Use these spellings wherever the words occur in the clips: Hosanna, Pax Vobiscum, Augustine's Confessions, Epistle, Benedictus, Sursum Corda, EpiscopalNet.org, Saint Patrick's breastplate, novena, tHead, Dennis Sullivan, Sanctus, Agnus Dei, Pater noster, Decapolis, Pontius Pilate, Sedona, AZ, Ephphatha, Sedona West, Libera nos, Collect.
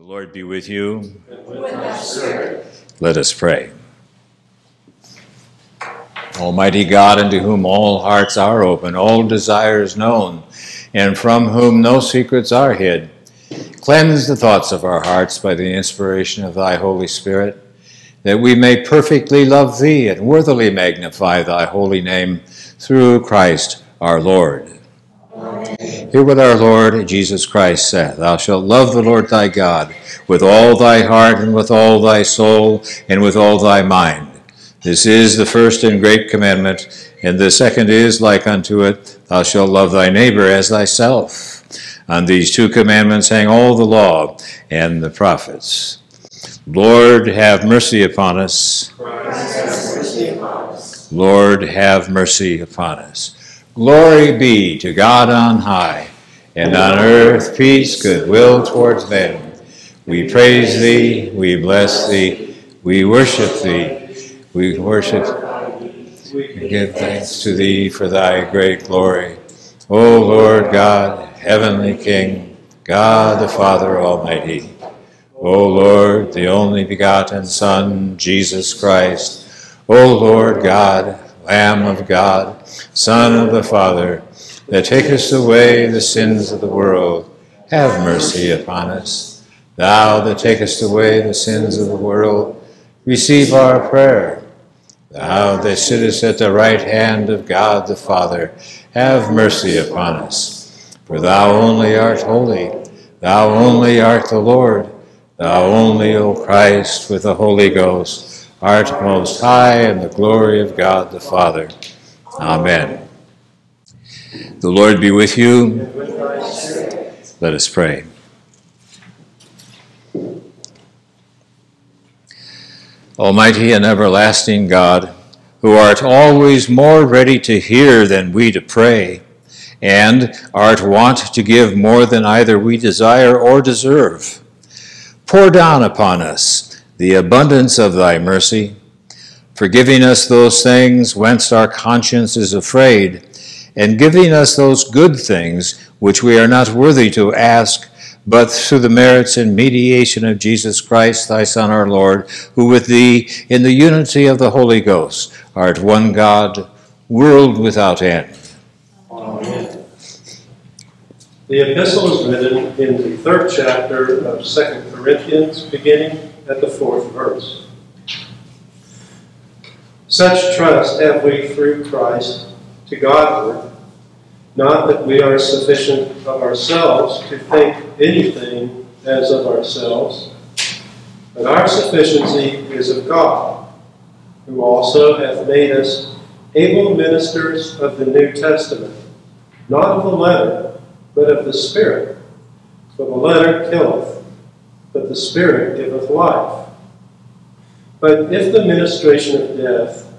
The Lord be with you. And with thy spirit. Let us pray. Almighty God, unto whom all hearts are open, all desires known, and from whom no secrets are hid, cleanse the thoughts of our hearts by the inspiration of thy Holy Spirit, that we may perfectly love thee and worthily magnify thy holy name through Christ our Lord. Amen. Hear what our Lord Jesus Christ saith, Thou shalt love the Lord thy God with all thy heart and with all thy soul and with all thy mind. This is the first and great commandment, and the second is like unto it, Thou shalt love thy neighbor as thyself. On these two commandments hang all the law and the prophets. Lord, have mercy upon us. Christ, have mercy upon us. Lord, have mercy upon us. Glory be to God on high, and on earth peace, goodwill towards men. We praise thee, we bless thee, we worship thee, we worship and give thanks to thee for thy great glory. O Lord God, heavenly King, God the Father Almighty, O Lord, the only begotten Son, Jesus Christ, O Lord God, Lamb of God, Son of the Father, that takest away the sins of the world, have mercy upon us. Thou that takest away the sins of the world, receive our prayer. Thou that sittest at the right hand of God the Father, have mercy upon us. For thou only art holy, thou only art the Lord, Thou only, O Christ, with the Holy Ghost, art most high in the glory of God the Father. Amen. The Lord be with you. Let us pray. Almighty and everlasting God, who art always more ready to hear than we to pray, and art wont to give more than either we desire or deserve, pour down upon us the abundance of thy mercy, forgiving us those things whence our conscience is afraid, and giving us those good things which we are not worthy to ask, but through the merits and mediation of Jesus Christ, thy Son, our Lord, who with thee, in the unity of the Holy Ghost, art one God, world without end. Amen. The epistle is written in the 3rd chapter of 2 Corinthians, beginning at the 4th verse. Such trust have we through Christ to Godward, not that we are sufficient of ourselves to think anything as of ourselves, but our sufficiency is of God, who also hath made us able ministers of the New Testament, not of the letter, but of the Spirit, for the letter killeth, but the Spirit giveth life. But if the ministration of death,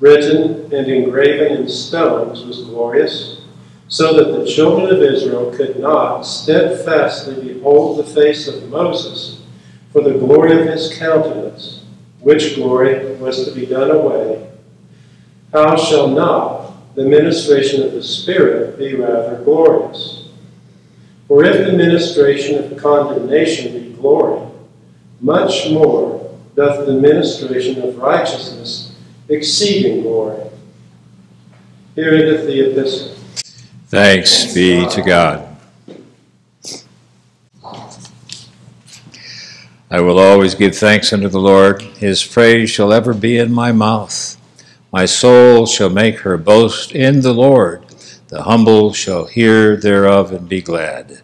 written and engraven in stones, was glorious, so that the children of Israel could not steadfastly behold the face of Moses for the glory of his countenance, which glory was to be done away, how shall not the ministration of the Spirit be rather glorious? For if the ministration of condemnation be glory, much more doth the ministration of righteousness exceeding glory. Here endeth the epistle. Thanks be to God. I will always give thanks unto the Lord. His praise shall ever be in my mouth. My soul shall make her boast in the Lord. The humble shall hear thereof and be glad.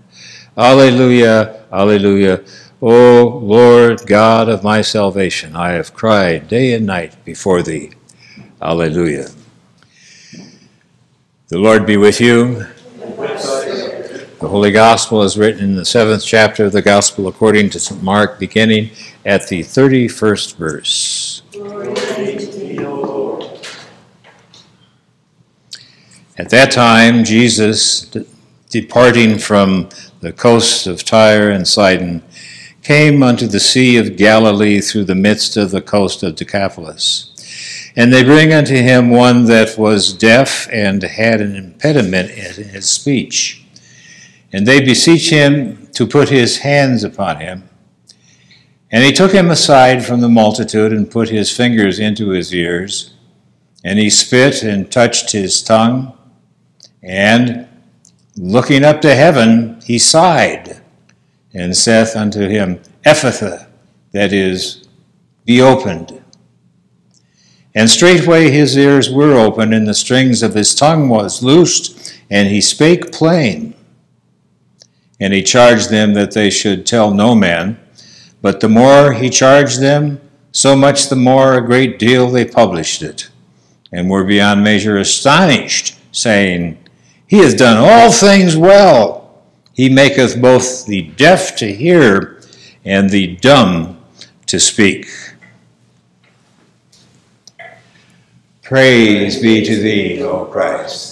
Alleluia, alleluia. O Lord God of my salvation, I have cried day and night before thee. Alleluia. The Lord be with you. The Holy Gospel is written in the 7th chapter of the Gospel according to St. Mark, beginning at the 31st verse. Glory to thee, O Lord. At that time, Jesus, departing from the coasts of Tyre and Sidon, came unto the sea of Galilee through the midst of the coast of Decapolis. And they bring unto him one that was deaf and had an impediment in his speech. And they beseech him to put his hands upon him. And he took him aside from the multitude and put his fingers into his ears, and he spit and touched his tongue, and looking up to heaven, he sighed, and saith unto him, Ephphatha, that is, be opened. And straightway his ears were opened, and the strings of his tongue was loosed, and he spake plain. And he charged them that they should tell no man. But the more he charged them, so much the more a great deal they published it, and were beyond measure astonished, saying, He has done all things well. He maketh both the deaf to hear and the dumb to speak. Praise be to thee, O Christ.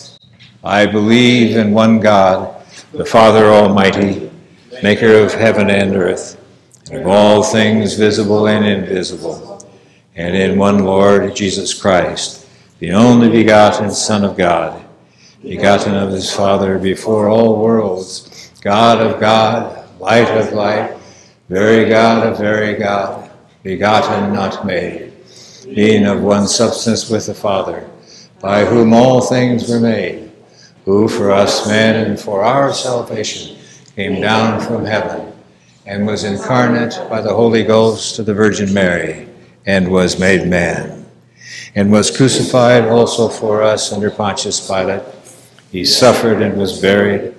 I believe in one God, the Father Almighty, maker of heaven and earth, and of all things visible and invisible, and in one Lord Jesus Christ, the only begotten Son of God, begotten of his Father before all worlds, God of God, light of light, very God, begotten, not made, being of one substance with the Father, by whom all things were made, who for us men and for our salvation came down from heaven, and was incarnate by the Holy Ghost of the Virgin Mary, and was made man, and was crucified also for us under Pontius Pilate. He suffered and was buried,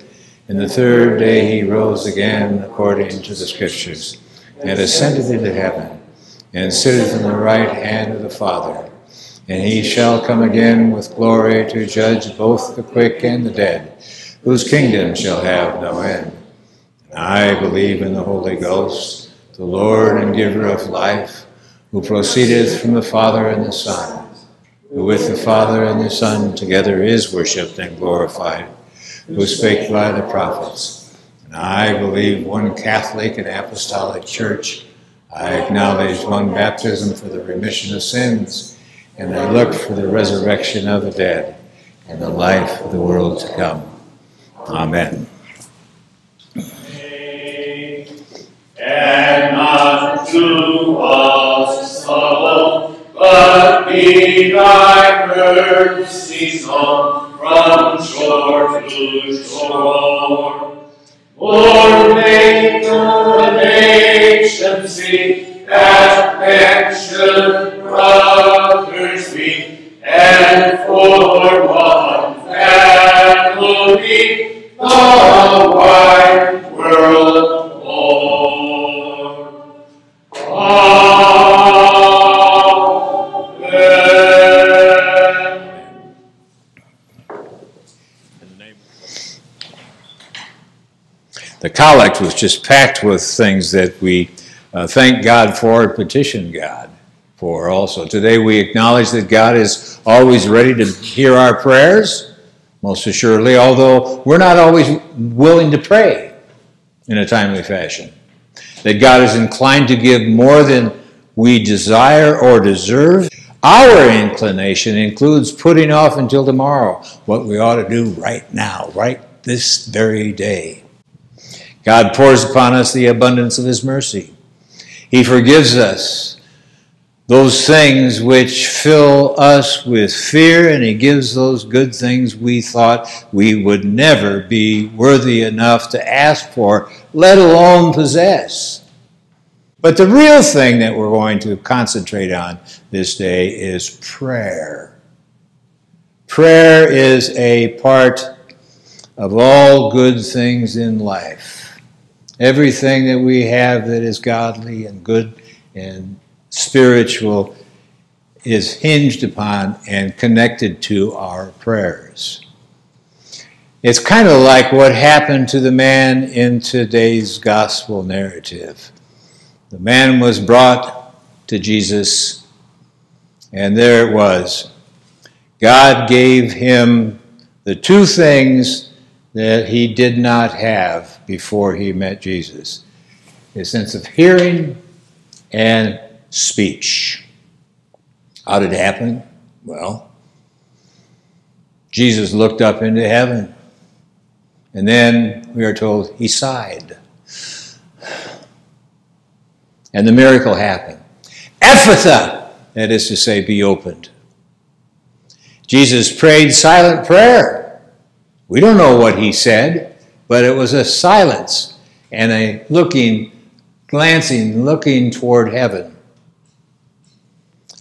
and the third day he rose again according to the Scriptures, and ascended into heaven, and sitteth on the right hand of the Father. And he shall come again with glory to judge both the quick and the dead, whose kingdom shall have no end. And I believe in the Holy Ghost, the Lord and giver of life, who proceedeth from the Father and the Son, who with the Father and the Son together is worshipped and glorified, who spake by the prophets. And I believe one Catholic and Apostolic Church. I acknowledge one baptism for the remission of sins, and I look for the resurrection of the dead and the life of the world to come. Amen. And not to us sorrow, but be thy mercies on from shore to shore. Lord, make the nations see that men should brothers be, and for one family, the wide world born. Amen. The collect was just packed with things that we thank God for and petition God for also. Today we acknowledge that God is always ready to hear our prayers, most assuredly, although we're not always willing to pray in a timely fashion. That God is inclined to give more than we desire or deserve. Our inclination includes putting off until tomorrow what we ought to do right now, right this very day. God pours upon us the abundance of his mercy. He forgives us those things which fill us with fear, and he gives those good things we thought we would never be worthy enough to ask for, let alone possess. But the real thing that we're going to concentrate on this day is prayer. Prayer is a part of all good things in life. Everything that we have that is godly and good and spiritual is hinged upon and connected to our prayers. It's kind of like what happened to the man in today's gospel narrative. The man was brought to Jesus, and there it was. God gave him the two things that he did not have before he met Jesus: his sense of hearing and speech. How did it happen? Well, Jesus looked up into heaven, and then we are told he sighed. and the miracle happened. Ephphatha, that is to say, be opened. Jesus prayed silent prayer. We don't know what he said, but it was a silence and a looking, glancing, looking toward heaven.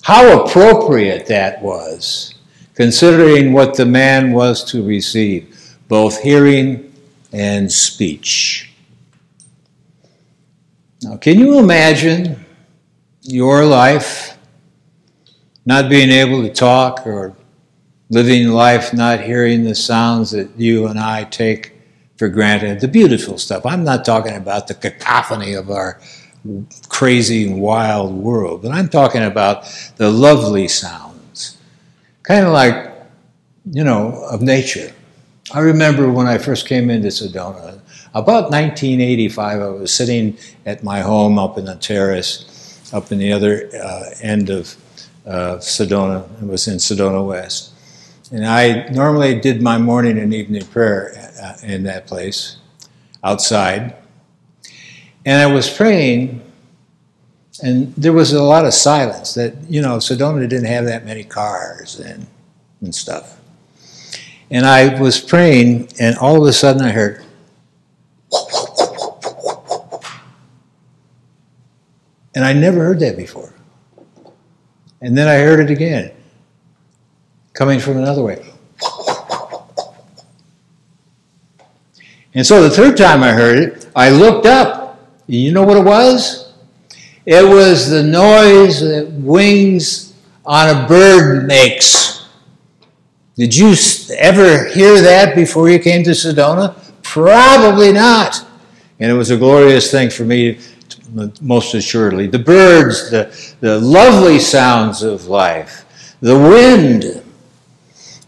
How appropriate that was, considering what the man was to receive, both hearing and speech. Now, can you imagine your life not being able to talk, or living life not hearing the sounds that you and I take for granted, the beautiful stuff? I'm not talking about the cacophony of our crazy and wild world, but I'm talking about the lovely sounds, kind of like, you know, of nature. I remember when I first came into Sedona, about 1985, I was sitting at my home up in the terrace, up in the other end of Sedona. It was in Sedona West. And I normally did my morning and evening prayer in that place, outside. And I was praying, and there was a lot of silence. That, you know, Sedona didn't have that many cars and stuff. And I was praying, and all of a sudden I heard, and I never heard that before. And then I heard it again, coming from another way. And so the third time I heard it, I looked up. You know what it was? It was the noise that wings on a bird makes. Did you ever hear that before you came to Sedona? Probably not. And it was a glorious thing for me, most assuredly. The birds, the lovely sounds of life, the wind,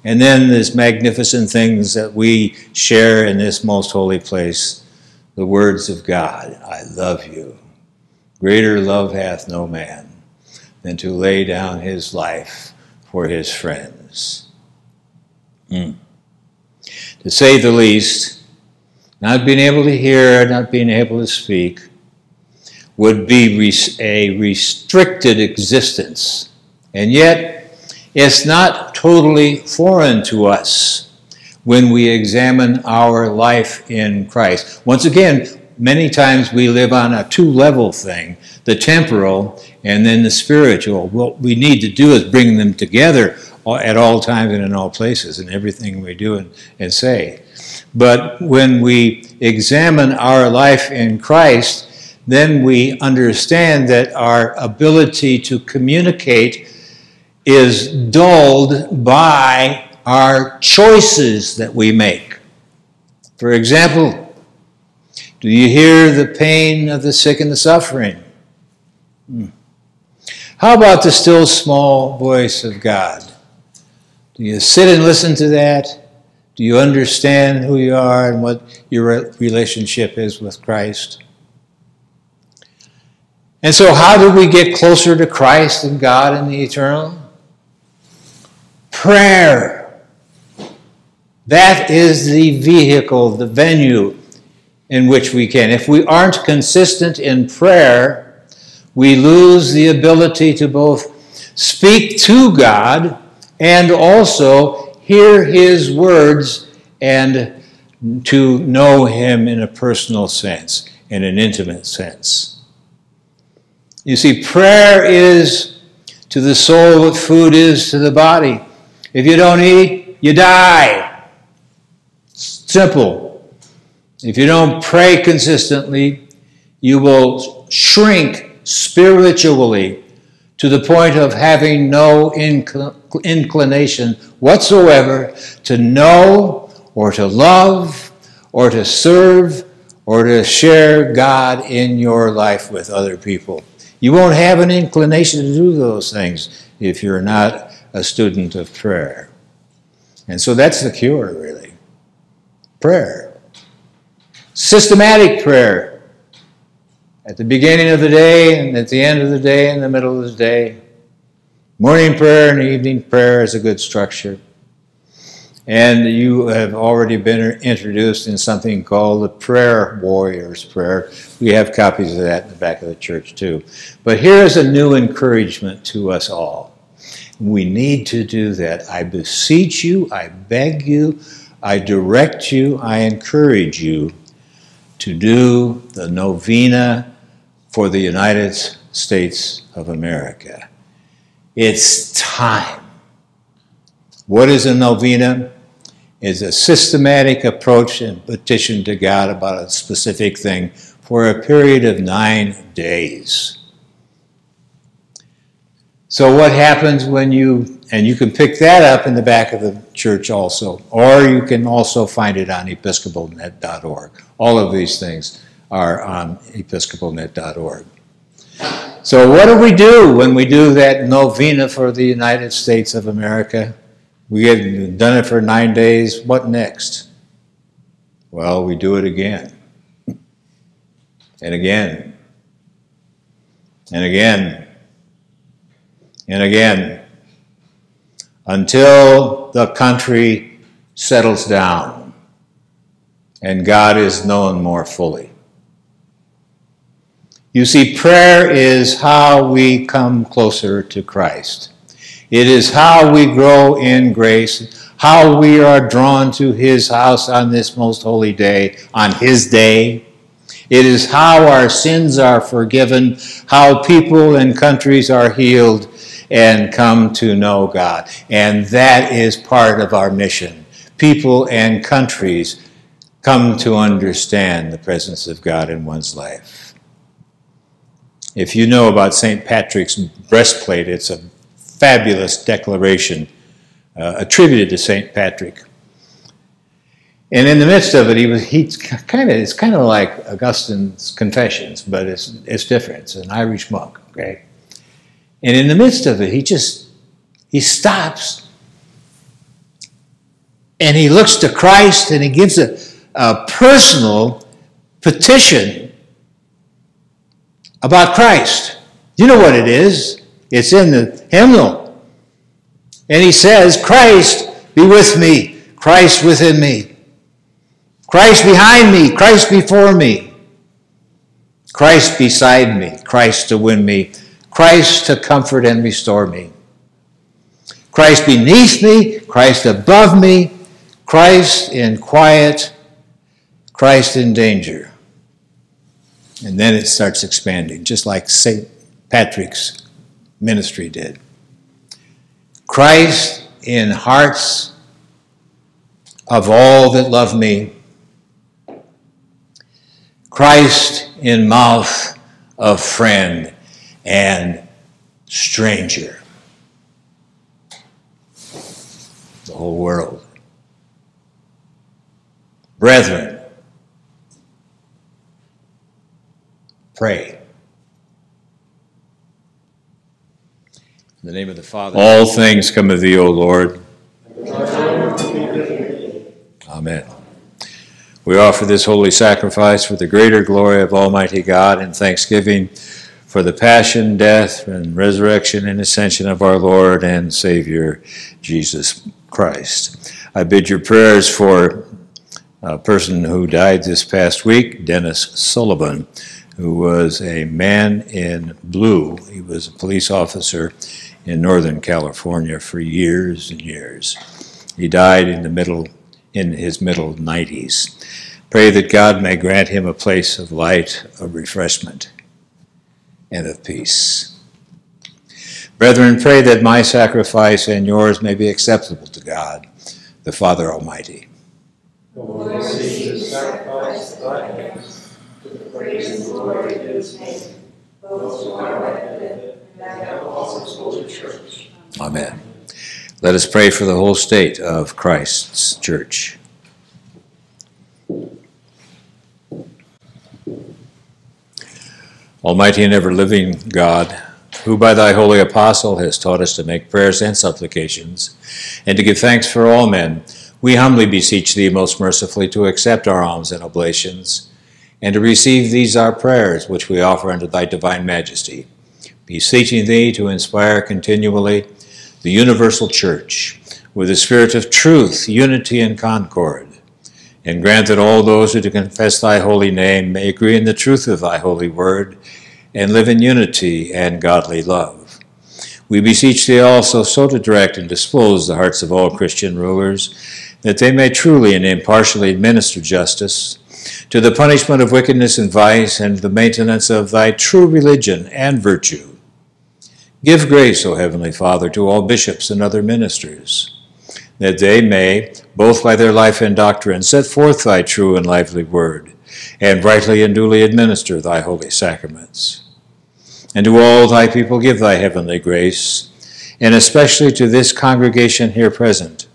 and then these magnificent things that we share in this most holy place, the words of God. I love you. Greater love hath no man than to lay down his life for his friends. To say the least, not being able to hear, not being able to speak, would be a restricted existence. And yet, it's not totally foreign to us when we examine our life in Christ. Once again, many times we live on a two-level thing, the temporal and then the spiritual. What we need to do is bring them together at all times and in all places, in everything we do and say. But when we examine our life in Christ, then we understand that our ability to communicate is dulled by our choices that we make. For example, do you hear the pain of the sick and the suffering? How about the still small voice of God? Do you sit and listen to that? Do you understand who you are and what your relationship is with Christ? And so how do we get closer to Christ and God and the eternal? Prayer. That is the vehicle, the venue in which we can. If we aren't consistent in prayer, we lose the ability to both speak to God and also hear his words and to know him in a personal sense, in an intimate sense. You see, prayer is to the soul what food is to the body. If you don't eat, you die. Simple. If you don't pray consistently, you will shrink spiritually to the point of having no inclination whatsoever to know or to love or to serve or to share God in your life with other people. You won't have an inclination to do those things if you're not a student of prayer. And so that's the cure, really. Prayer. Systematic prayer. At the beginning of the day and at the end of the day and the middle of the day. Morning prayer and evening prayer is a good structure. And you have already been introduced in something called the Prayer Warrior's Prayer. We have copies of that in the back of the church too. But here is a new encouragement to us all. We need to do that. I beseech you, I beg you, I direct you, I encourage you to do the novena for the United States of America. It's time. What is a novena? It's a systematic approach and petition to God about a specific thing for a period of 9 days. So what happens when you, and you can pick that up in the back of the church also, or you can also find it on EpiscopalNet.org. All of these things are on EpiscopalNet.org. So what do we do when we do that novena for the United States of America? We had done it for 9 days. What next? Well, we do it again. And again. And again. And again. Until the country settles down and God is known more fully. You see, prayer is how we come closer to Christ. It is how we grow in grace, how we are drawn to His house on this most holy day, on His day. It is how our sins are forgiven, how people and countries are healed and come to know God. And that is part of our mission. People and countries come to understand the presence of God in one's life. If you know about Saint Patrick's breastplate, it's a fabulous declaration attributed to Saint Patrick. And in the midst of it, it's kind of like Augustine's Confessions, but it's different. It's an Irish monk, okay? And in the midst of it, he stops and he looks to Christ and he gives a personal petition about Christ. You know what it is. It's in the hymnal. And he says, Christ be with me, Christ within me, Christ behind me, Christ before me, Christ beside me, Christ to win me, Christ to comfort and restore me, Christ beneath me, Christ above me, Christ in quiet, Christ in danger. And then it starts expanding, just like St. Patrick's ministry did. Christ in hearts of all that love me. Christ in mouth of friend and stranger. The whole world. Brethren, pray. In the name of the Father. All things come of thee, O Lord. Amen. We offer this holy sacrifice for the greater glory of Almighty God in thanksgiving for the passion, death, and resurrection and ascension of our Lord and Savior, Jesus Christ. I bid your prayers for a person who died this past week, Dennis Sullivan, who was a man in blue. He was a police officer in Northern California for years and years. He died in his middle 90s. Pray that God may grant him a place of light, of refreshment, and of peace. Brethren, pray that my sacrifice and yours may be acceptable to God, the Father Almighty. The Lord receive the sacrifice of thy hands, to the praise and glory of his name, both to our benefit and that of all his holy church. Amen. Let us pray for the whole state of Christ's church. Almighty and ever-living God, who by thy holy apostle hast taught us to make prayers and supplications, and to give thanks for all men, we humbly beseech thee most mercifully to accept our alms and oblations, and to receive these our prayers, which we offer unto thy divine majesty, beseeching thee to inspire continually the universal church with the spirit of truth, unity, and concord, and grant that all those who do confess thy holy name may agree in the truth of thy holy word, and live in unity and godly love. We beseech thee also so to direct and dispose the hearts of all Christian rulers, that they may truly and impartially administer justice, to the punishment of wickedness and vice, and the maintenance of thy true religion and virtue. Give grace, O Heavenly Father, to all bishops and other ministers, that they may, both by their life and doctrine, set forth thy true and lively word, and rightly and duly administer thy holy sacraments. And to all thy people give thy heavenly grace, and especially to this congregation here present,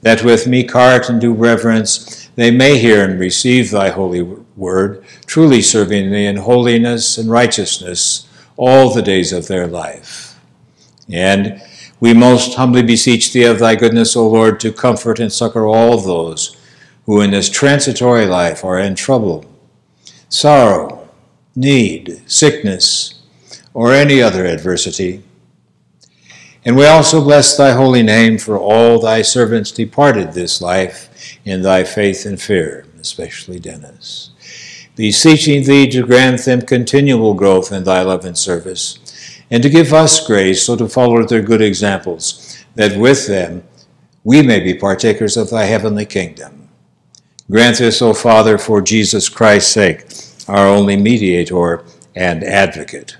that with meek heart and due reverence they may hear and receive thy holy word, truly serving thee in holiness and righteousness all the days of their life. And we most humbly beseech thee of thy goodness, O Lord, to comfort and succor all those who in this transitory life are in trouble, sorrow, need, sickness, or any other adversity. And we also bless thy holy name for all thy servants departed this life in thy faith and fear, especially Dennis, beseeching thee to grant them continual growth in thy love and service, and to give us grace so to follow their good examples, that with them we may be partakers of thy heavenly kingdom. Grant this, O Father, for Jesus Christ's sake, our only mediator and advocate.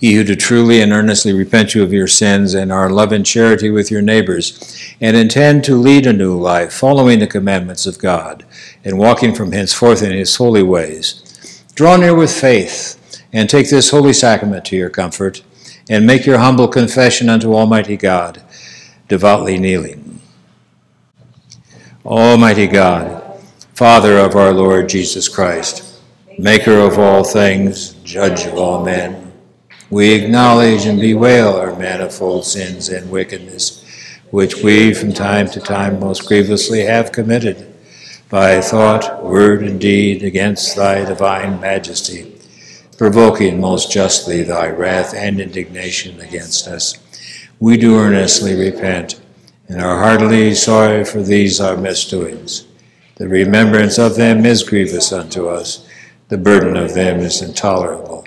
Ye who do truly and earnestly repent you of your sins and are in love and charity with your neighbors, and intend to lead a new life, following the commandments of God, and walking from henceforth in his holy ways, draw near with faith, and take this holy sacrament to your comfort, and make your humble confession unto Almighty God, devoutly kneeling. Almighty God, Father of our Lord Jesus Christ, Maker of all things, Judge of all men, we acknowledge and bewail our manifold sins and wickedness, which we from time to time most grievously have committed, by thought, word, and deed against thy divine majesty, provoking most justly thy wrath and indignation against us. We do earnestly repent, and are heartily sorry for these our misdoings. The remembrance of them is grievous unto us, the burden of them is intolerable.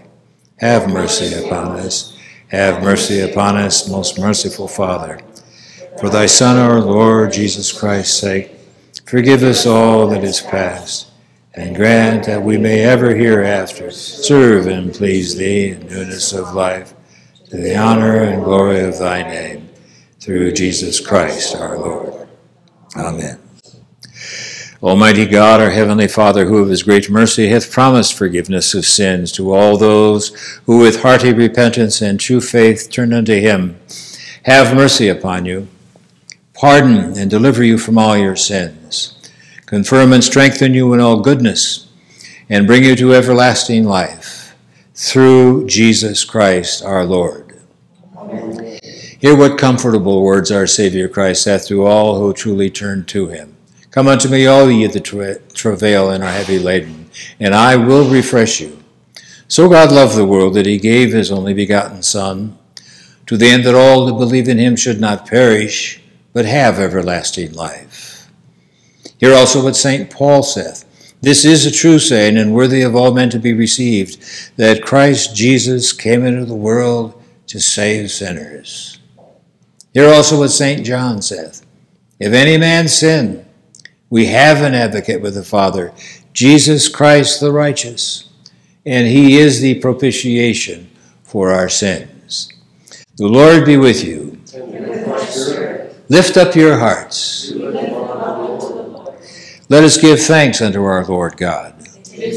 Have mercy upon us. Have mercy upon us, most merciful Father. For thy Son, our Lord Jesus Christ's sake, forgive us all that is past, and grant that we may ever hereafter serve and please thee in newness of life, to the honor and glory of thy name, through Jesus Christ, our Lord. Amen. Almighty God, our Heavenly Father, who of his great mercy hath promised forgiveness of sins to all those who with hearty repentance and true faith turn unto him, have mercy upon you, pardon and deliver you from all your sins, confirm and strengthen you in all goodness, and bring you to everlasting life, through Jesus Christ our Lord. Amen. Hear what comfortable words our Savior Christ saith to all who truly turn to him. Come unto me, all ye that travail and are heavy laden, and I will refresh you. So God loved the world that he gave his only begotten Son, to the end that all that believe in him should not perish, but have everlasting life. Hear also what Saint Paul saith. This is a true saying, and worthy of all men to be received, that Christ Jesus came into the world to save sinners. Hear also what Saint John saith. If any man sin, we have an advocate with the Father, Jesus Christ the righteous, and he is the propitiation for our sins. The Lord be with you. And with your spirit. Lift up your hearts. Let us give thanks unto our Lord God. It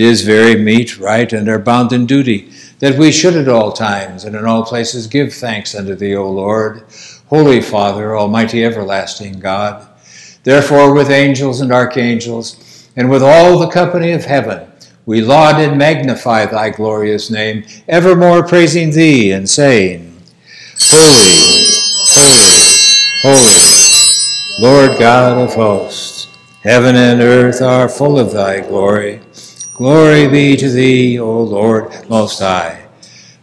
is very meet, right, and our bounden duty, that we should at all times and in all places give thanks unto thee, O Lord, Holy Father, almighty everlasting God. Therefore with angels and archangels, and with all the company of heaven, we laud and magnify thy glorious name, evermore praising thee and saying, Holy, holy, holy, Lord God of hosts, heaven and earth are full of thy glory. Glory be to thee, O Lord Most High.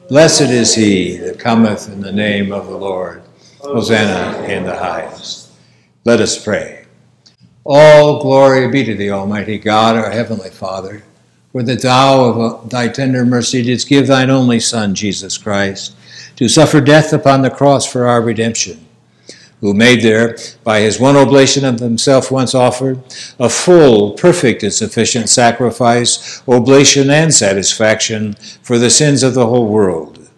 Blessed is he that cometh in the name of the Lord. Hosanna in the highest. Let us pray. All glory be to thee, Almighty God, our Heavenly Father, for that thou of thy tender mercy didst give thine only Son, Jesus Christ, to suffer death upon the cross for our redemption, who made there, by his one oblation of himself once offered, a full, perfect, and sufficient sacrifice, oblation, and satisfaction for the sins of the whole world,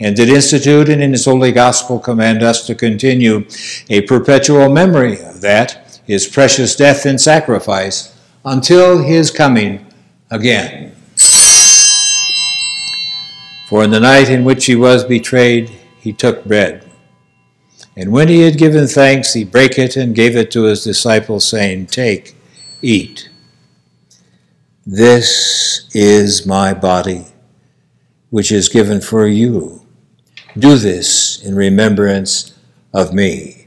and did institute and in his holy gospel command us to continue a perpetual memory of that, his precious death and sacrifice, until his coming again. For in the night in which he was betrayed, he took bread. And when he had given thanks, he brake it and gave it to his disciples, saying, Take, eat. This is my body, which is given for you. Do this in remembrance of me.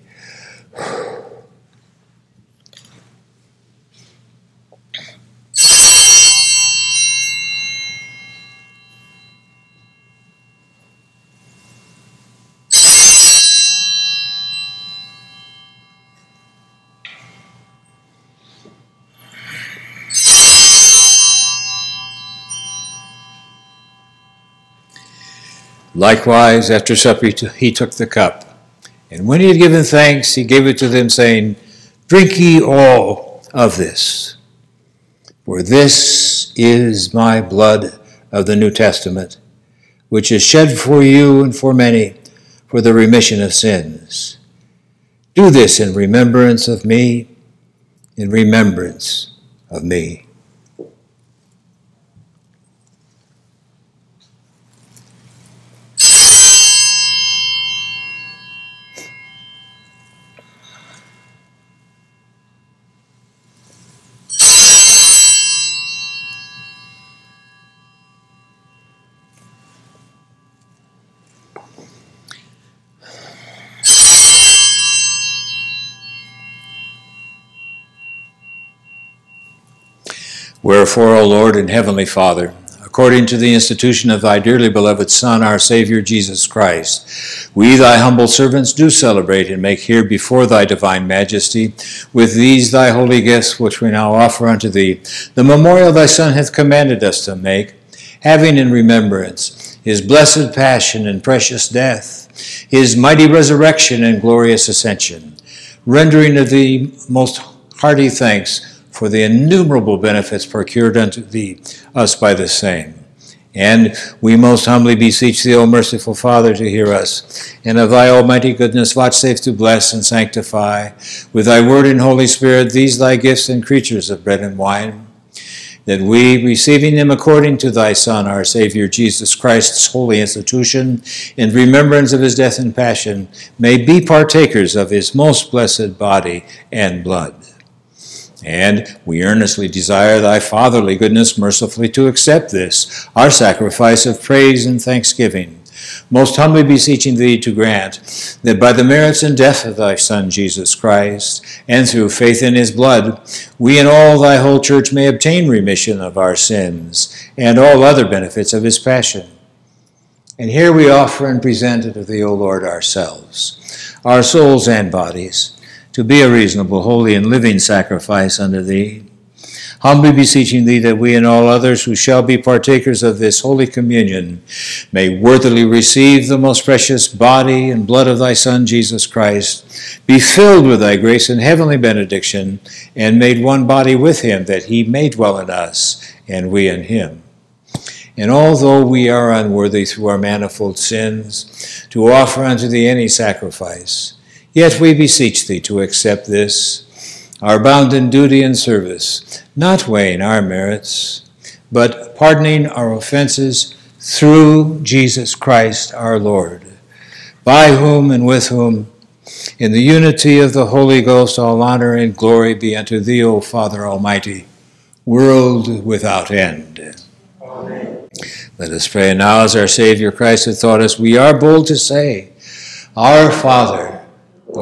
Likewise, after supper, he took the cup. And when he had given thanks, he gave it to them, saying, Drink ye all of this, for this is my blood of the New Testament, which is shed for you and for many for the remission of sins. Do this in remembrance of me, in remembrance of me. Wherefore, O Lord and Heavenly Father, according to the institution of thy dearly beloved Son, our Savior Jesus Christ, we thy humble servants do celebrate and make here before thy divine majesty, with these thy holy gifts which we now offer unto thee, the memorial thy Son hath commanded us to make, having in remembrance his blessed passion and precious death, his mighty resurrection and glorious ascension, rendering to thee most hearty thanks for the innumerable benefits procured unto thee, us by the same. And we most humbly beseech thee, O merciful Father, to hear us, and of thy almighty goodness vouchsafe to bless and sanctify, with thy word and Holy Spirit, these thy gifts and creatures of bread and wine, that we, receiving them according to thy Son, our Savior Jesus Christ's holy institution, in remembrance of his death and passion, may be partakers of his most blessed body and blood. And we earnestly desire thy fatherly goodness mercifully to accept this, our sacrifice of praise and thanksgiving, most humbly beseeching thee to grant that by the merits and death of thy Son, Jesus Christ, and through faith in his blood, we and all thy whole church may obtain remission of our sins and all other benefits of his passion. And here we offer and present unto thee, O Lord, ourselves, our souls and bodies, to be a reasonable, holy, and living sacrifice unto thee, humbly beseeching thee that we and all others who shall be partakers of this holy communion may worthily receive the most precious body and blood of thy Son, Jesus Christ, be filled with thy grace and heavenly benediction, and made one body with him, that he may dwell in us, and we in him. And although we are unworthy through our manifold sins to offer unto thee any sacrifice, yet we beseech thee to accept this, our bounden duty and service, not weighing our merits, but pardoning our offenses through Jesus Christ our Lord, by whom and with whom, in the unity of the Holy Ghost, all honor and glory be unto thee, O Father Almighty, world without end. Amen. Let us pray now, as our Savior Christ hath taught us, we are bold to say, Our Father, who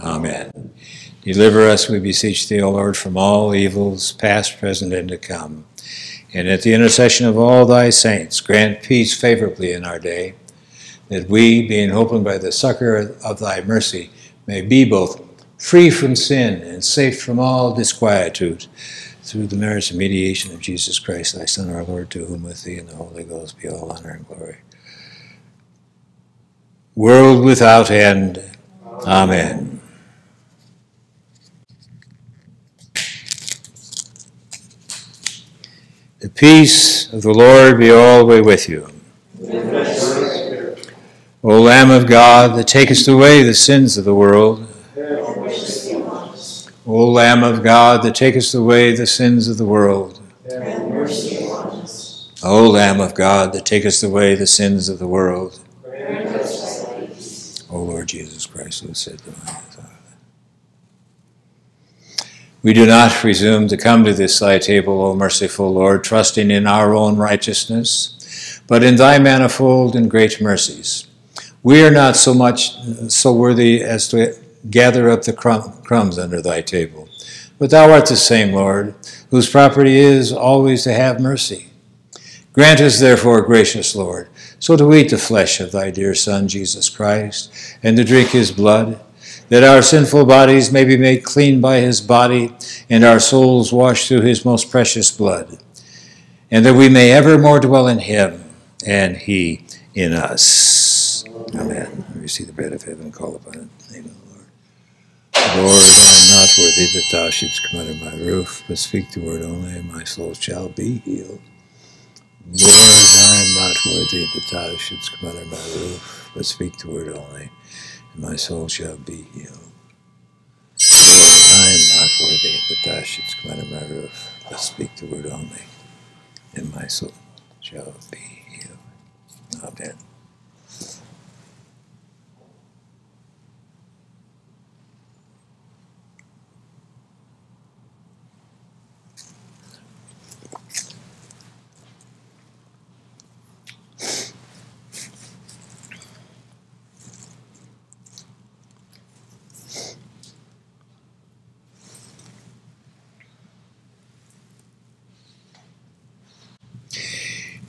Amen. Deliver us, we beseech thee, O Lord, from all evils, past, present, and to come. And at the intercession of all thy saints, grant peace favorably in our day, that we, being opened by the succor of thy mercy, may be both free from sin and safe from all disquietude, through the merits and mediation of Jesus Christ, thy Son, our Lord, to whom with thee and the Holy Ghost be all honor and glory, world without end. Amen. The peace of the Lord be always with you. O Lamb of God, that takest away the sins of the world. O Lamb of God, that takest away the sins of the world. Have mercy on us. O Lamb of God, that takest away the sins of the world. Grant us thy peace. O Lord Jesus Christ, who said to us, we do not presume to come to this thy table, O merciful Lord, trusting in our own righteousness, but in thy manifold and great mercies. We are not so worthy as to gather up the crumbs under thy table. But thou art the same, Lord, whose property is always to have mercy. Grant us, therefore, gracious Lord, so to eat the flesh of thy dear Son, Jesus Christ, and to drink his blood, that our sinful bodies may be made clean by his body, and our souls washed through his most precious blood, and that we may evermore dwell in him, and he in us. Amen. We receive the bread of heaven, call upon it. Amen. Lord, I am not worthy that thou shouldst come under my roof, but speak the word only, and my soul shall be healed. Lord, I am not worthy that thou shouldst come under my roof, but speak the word only, and my soul shall be healed. Lord, I am not worthy that thou shouldst come under my roof, but speak the word only, and my soul shall be healed. Amen.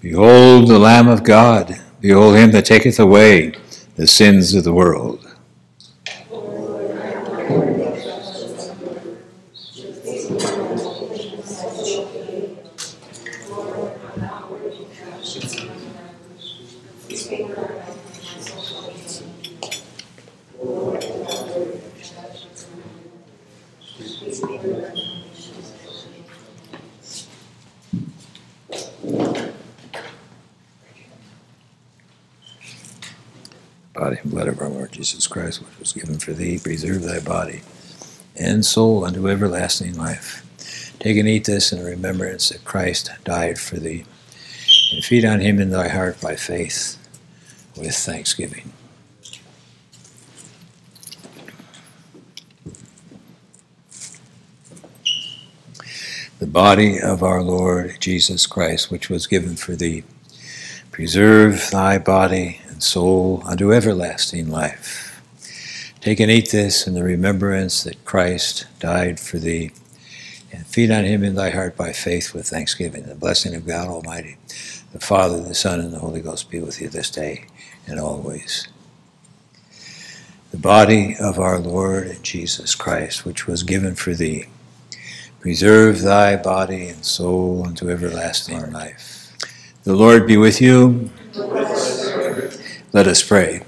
Behold the Lamb of God, behold him that taketh away the sins of the world. Jesus Christ, which was given for thee, preserve thy body and soul unto everlasting life. Take and eat this in remembrance that Christ died for thee, and feed on him in thy heart by faith with thanksgiving. The body of our Lord Jesus Christ, which was given for thee, preserve thy body and soul unto everlasting life. Take and eat this in the remembrance that Christ died for thee, and feed on him in thy heart by faith with thanksgiving. The blessing of God Almighty, the Father, the Son, and the Holy Ghost be with you this day and always. The body of our Lord Jesus Christ, which was given for thee, preserve thy body and soul unto everlasting life. The Lord be with you. Let us pray.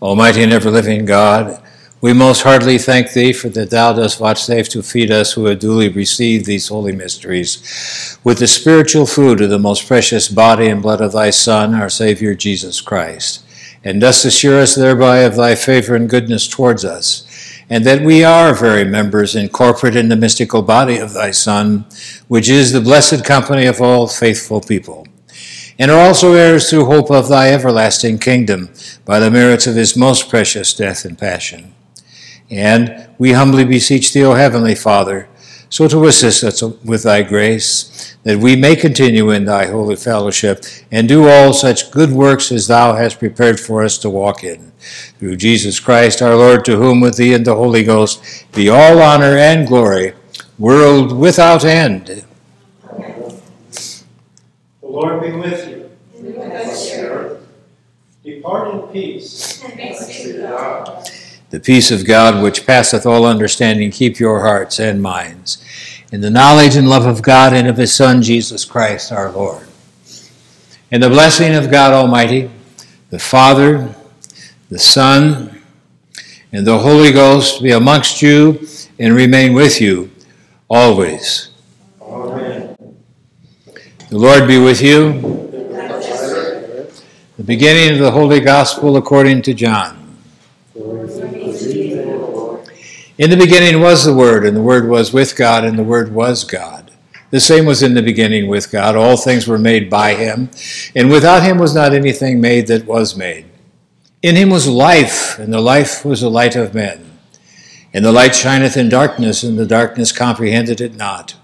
Almighty and ever-living God, we most heartily thank thee for that thou dost vouchsafe to feed us who have duly received these holy mysteries with the spiritual food of the most precious body and blood of thy Son, our Savior Jesus Christ, and dost assure us thereby of thy favor and goodness towards us, and that we are very members incorporate in the mystical body of thy Son, which is the blessed company of all faithful people, and are also heirs through hope of thy everlasting kingdom, by the merits of his most precious death and passion. And we humbly beseech thee, O Heavenly Father, so to assist us with thy grace, that we may continue in thy holy fellowship, and do all such good works as thou hast prepared for us to walk in. Through Jesus Christ our Lord, to whom with thee and the Holy Ghost be all honor and glory, world without end. The Lord be with you. And with your spirit. Depart in peace. And thanks be to God. The peace of God, which passeth all understanding, keep your hearts and minds in the knowledge and love of God and of his Son, Jesus Christ, our Lord. And the blessing of God Almighty, the Father, the Son, and the Holy Ghost be amongst you and remain with you always. Amen. The Lord be with you. The beginning of the Holy Gospel according to John. In the beginning was the Word, and the Word was with God, and the Word was God. The same was in the beginning with God. All things were made by him, and without him was not anything made that was made. In him was life, and the life was the light of men. And the light shineth in darkness, and the darkness comprehended it not.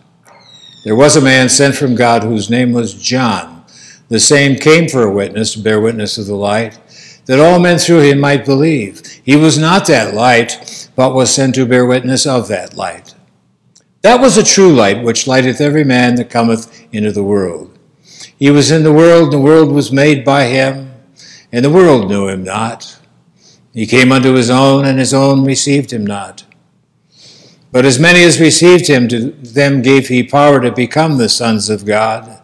There was a man sent from God, whose name was John. The same came for a witness, to bear witness of the light, that all men through him might believe. He was not that light, but was sent to bear witness of that light. That was the true light, which lighteth every man that cometh into the world. He was in the world, and the world was made by him, and the world knew him not. He came unto his own, and his own received him not. But as many as received him, to them gave he power to become the sons of God,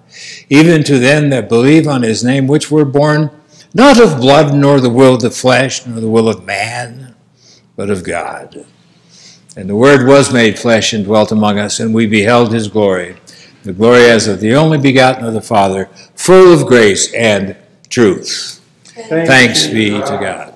even to them that believe on his name, which were born not of blood, nor the will of the flesh, nor the will of man, but of God. And the Word was made flesh and dwelt among us, and we beheld his glory, the glory as of the only begotten of the Father, full of grace and truth. Thanks be to God.